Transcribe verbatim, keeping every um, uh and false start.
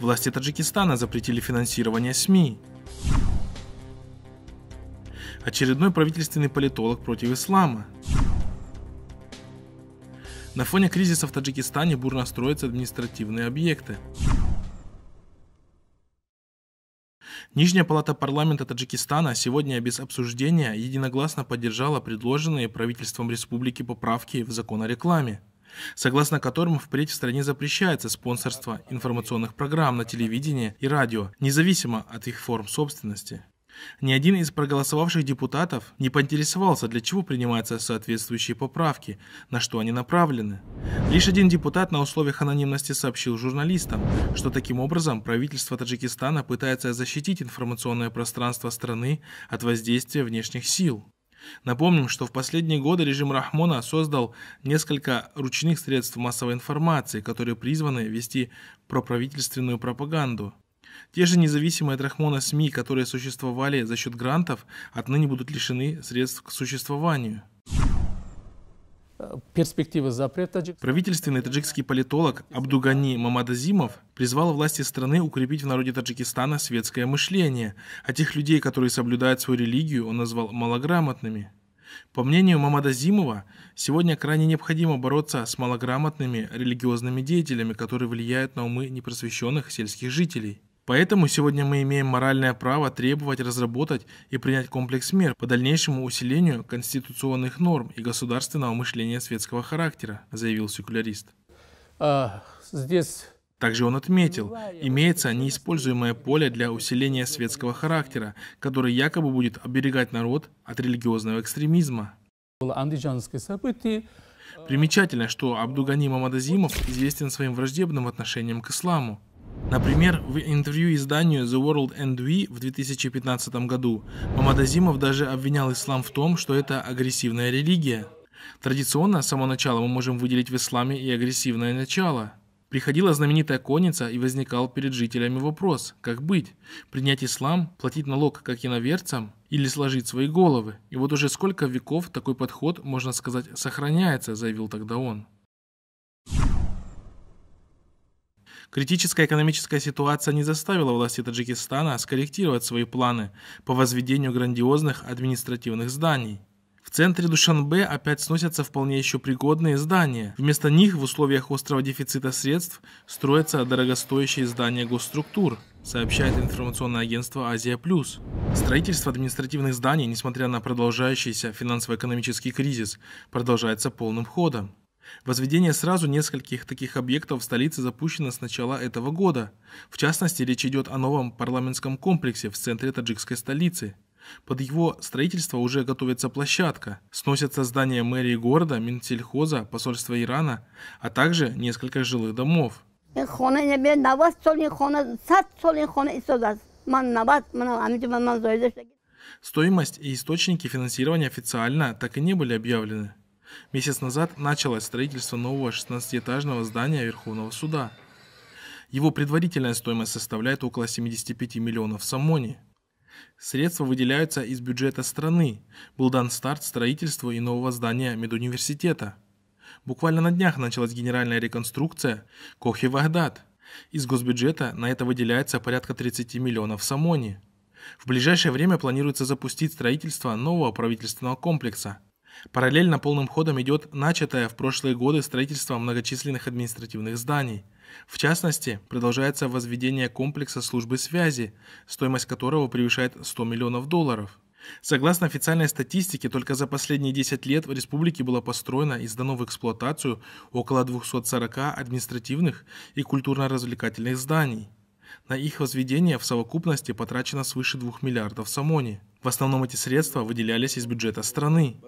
Власти Таджикистана запретили финансирование СМИ. Очередной правительственный политолог против ислама. На фоне кризиса в Таджикистане бурно строятся административные объекты. Нижняя палата парламента Таджикистана сегодня без обсуждения единогласно поддержала предложенные правительством республики поправки в закон о рекламе, согласно которым впредь в стране запрещается спонсорство информационных программ на телевидении и радио, независимо от их форм собственности. Ни один из проголосовавших депутатов не поинтересовался, для чего принимаются соответствующие поправки, на что они направлены. Лишь один депутат на условиях анонимности сообщил журналистам, что таким образом правительство Таджикистана пытается защитить информационное пространство страны от воздействия внешних сил. Напомним, что в последние годы режим Рахмона создал несколько ручных средств массовой информации, которые призваны вести проправительственную пропаганду. Те же независимые от Рахмона СМИ, которые существовали за счет грантов, отныне будут лишены средств к существованию. Перспективы запрета. Правительственный таджикский политолог Абдугани Мамадазимов призвал власти страны укрепить в народе Таджикистана светское мышление, а тех людей, которые соблюдают свою религию, он назвал малограмотными. По мнению Мамадазимова, сегодня крайне необходимо бороться с малограмотными религиозными деятелями, которые влияют на умы непросвещенных сельских жителей. Поэтому сегодня мы имеем моральное право требовать разработать и принять комплекс мер по дальнейшему усилению конституционных норм и государственного мышления светского характера, заявил секулярист. А, здесь... Также он отметил, имеется неиспользуемое поле для усиления светского характера, которое якобы будет оберегать народ от религиозного экстремизма. Примечательно, что Абдугани Мамадазимов известен своим враждебным отношением к исламу. Например, в интервью изданию The World and We в две тысячи пятнадцатом году Мамадазимов даже обвинял ислам в том, что это агрессивная религия. Традиционно, с самого начала мы можем выделить в исламе и агрессивное начало. Приходила знаменитая конница, и возникал перед жителями вопрос, как быть, принять ислам, платить налог как иноверцам или сложить свои головы. И вот уже сколько веков такой подход, можно сказать, сохраняется, заявил тогда он. Критическая экономическая ситуация не заставила власти Таджикистана скорректировать свои планы по возведению грандиозных административных зданий. В центре Душанбе опять сносятся вполне еще пригодные здания. Вместо них в условиях острого дефицита средств строятся дорогостоящие здания госструктур, сообщает информационное агентство «Азия плюс». Строительство административных зданий, несмотря на продолжающийся финансово-экономический кризис, продолжается полным ходом. Возведение сразу нескольких таких объектов в столице запущено с начала этого года. В частности, речь идет о новом парламентском комплексе в центре таджикской столицы. Под его строительство уже готовится площадка, сносятся здания мэрии города, Минсельхоза, посольства Ирана, а также несколько жилых домов. Стоимость и источники финансирования официально так и не были объявлены. Месяц назад началось строительство нового шестнадцатиэтажного здания Верховного суда. Его предварительная стоимость составляет около семидесяти пяти миллионов самони. Средства выделяются из бюджета страны. Был дан старт строительству и нового здания медуниверситета. Буквально на днях началась генеральная реконструкция Кохи Вахдат. Из госбюджета на это выделяется порядка тридцати миллионов самони. В ближайшее время планируется запустить строительство нового правительственного комплекса. Параллельно полным ходом идет начатое в прошлые годы строительство многочисленных административных зданий. В частности, продолжается возведение комплекса службы связи, стоимость которого превышает сто миллионов долларов. Согласно официальной статистике, только за последние десять лет в республике было построено и сдано в эксплуатацию около двухсот сорока административных и культурно-развлекательных зданий. На их возведение в совокупности потрачено свыше двух миллиардов самони. В основном эти средства выделялись из бюджета страны.